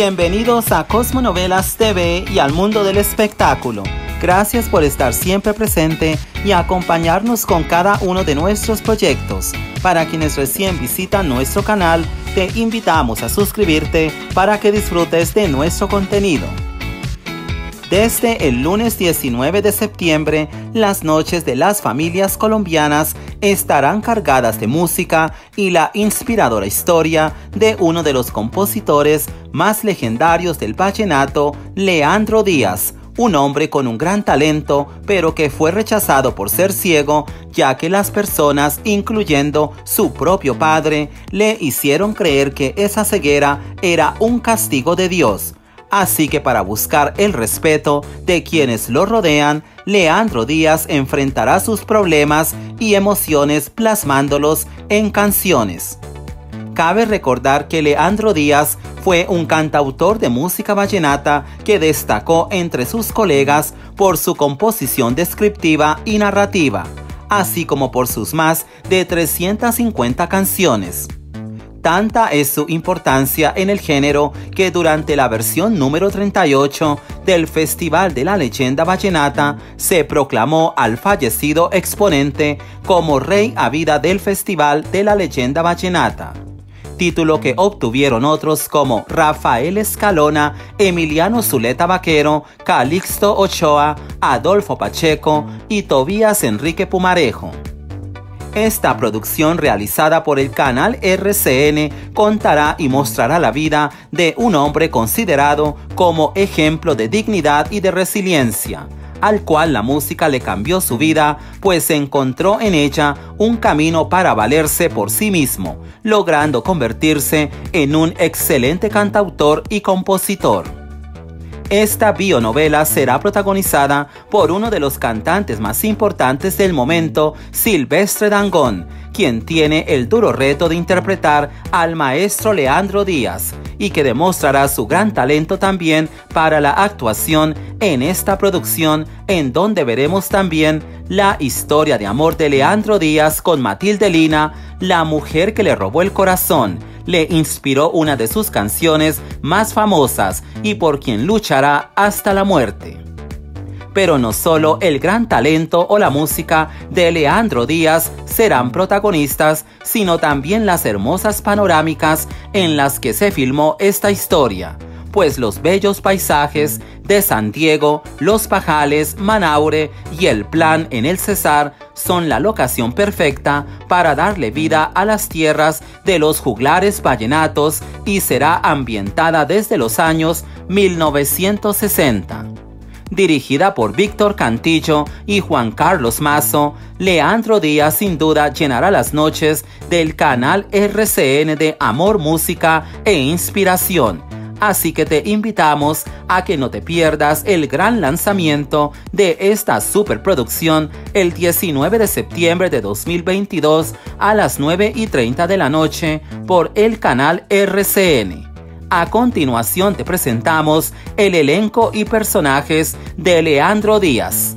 Bienvenidos a Cosmo Novelas TV y al mundo del espectáculo. Gracias por estar siempre presente y acompañarnos con cada uno de nuestros proyectos. Para quienes recién visitan nuestro canal, te invitamos a suscribirte para que disfrutes de nuestro contenido. Desde el lunes 19 de septiembre, las noches de las familias colombianas estarán cargadas de música y la inspiradora historia de uno de los compositores más legendarios del vallenato, Leandro Díaz, un hombre con un gran talento, pero que fue rechazado por ser ciego, ya que las personas, incluyendo su propio padre, le hicieron creer que esa ceguera era un castigo de Dios. Así que para buscar el respeto de quienes lo rodean, Leandro Díaz enfrentará sus problemas y emociones plasmándolos en canciones. Cabe recordar que Leandro Díaz fue un cantautor de música vallenata que destacó entre sus colegas por su composición descriptiva y narrativa, así como por sus más de 350 canciones. Tanta es su importancia en el género que durante la versión número 38 del Festival de la Leyenda Vallenata se proclamó al fallecido exponente como Rey a Vida del Festival de la Leyenda Vallenata, título que obtuvieron otros como Rafael Escalona, Emiliano Zuleta Vaquero, Calixto Ochoa, Adolfo Pacheco y Tobías Enrique Pumarejo. Esta producción realizada por el canal RCN contará y mostrará la vida de un hombre considerado como ejemplo de dignidad y de resiliencia, al cual la música le cambió su vida, pues encontró en ella un camino para valerse por sí mismo, logrando convertirse en un excelente cantautor y compositor. Esta bionovela será protagonizada por uno de los cantantes más importantes del momento, Silvestre Dangond, quien tiene el duro reto de interpretar al maestro Leandro Díaz y que demostrará su gran talento también para la actuación en esta producción, en donde veremos también la historia de amor de Leandro Díaz con Matilde Lina, la mujer que le robó el corazón, le inspiró una de sus canciones más famosas y por quien luchará hasta la muerte. Pero no solo el gran talento o la música de Leandro Díaz serán protagonistas, sino también las hermosas panorámicas en las que se filmó esta historia, pues los bellos paisajes de San Diego, Los Pajales, Manaure y El Plan en el Cesar son la locación perfecta para darle vida a las tierras de los juglares vallenatos y será ambientada desde los años 1960. Dirigida por Víctor Cantillo y Juan Carlos Mazo, Leandro Díaz sin duda llenará las noches del canal RCN de amor, música e inspiración. Así que te invitamos a que no te pierdas el gran lanzamiento de esta superproducción el 19 de septiembre de 2022 a las 9:30 de la noche por el canal RCN. A continuación te presentamos el elenco y personajes de Leandro Díaz.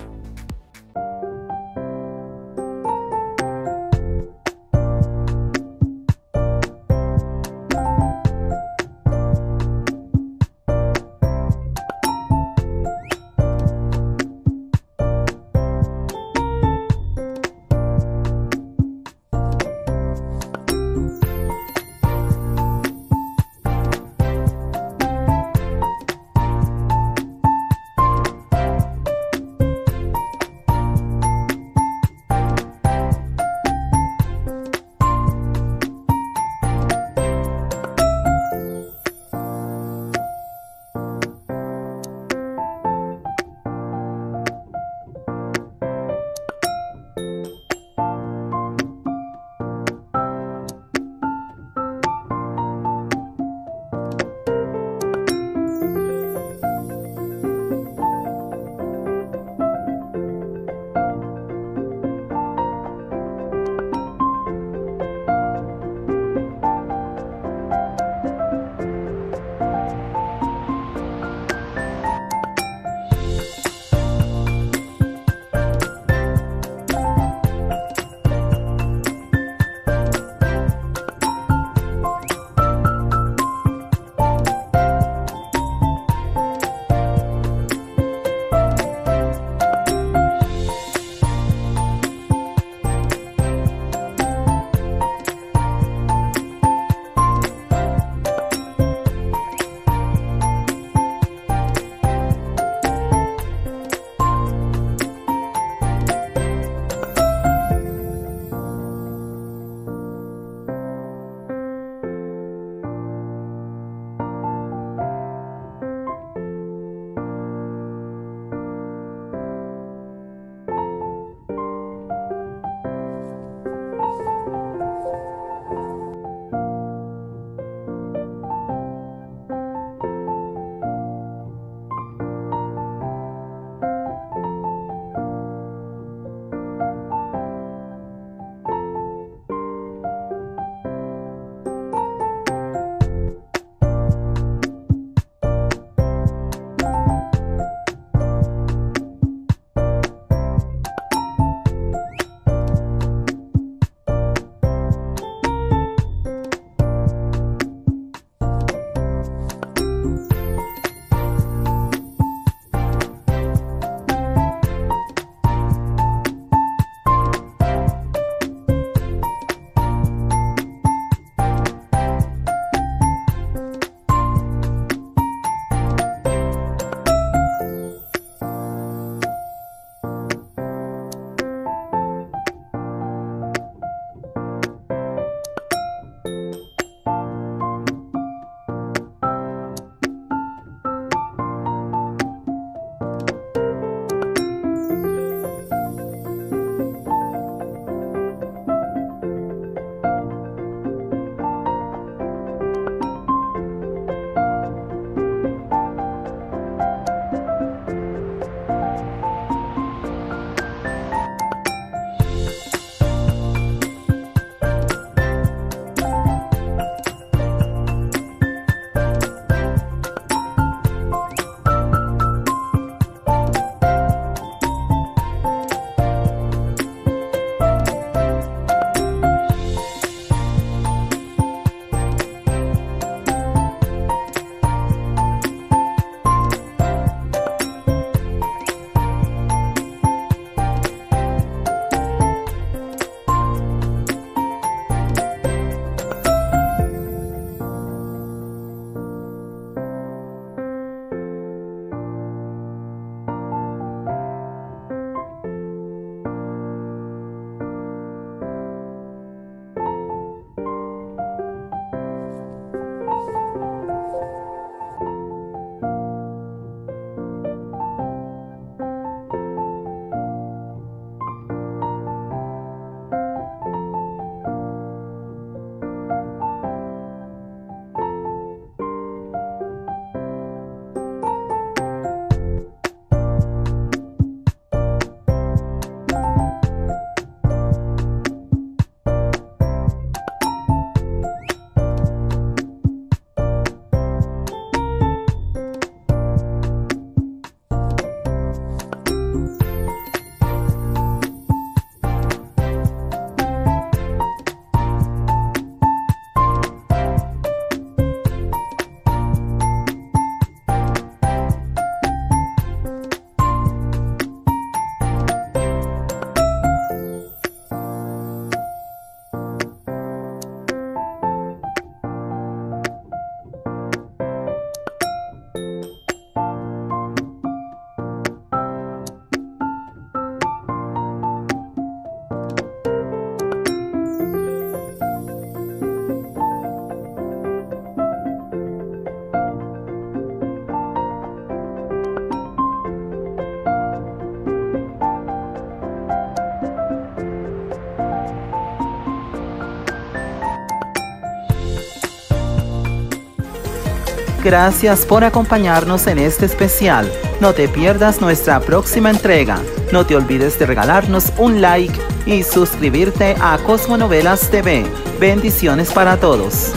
Gracias por acompañarnos en este especial. No te pierdas nuestra próxima entrega. No te olvides de regalarnos un like y suscribirte a Cosmo Novelas TV. Bendiciones para todos.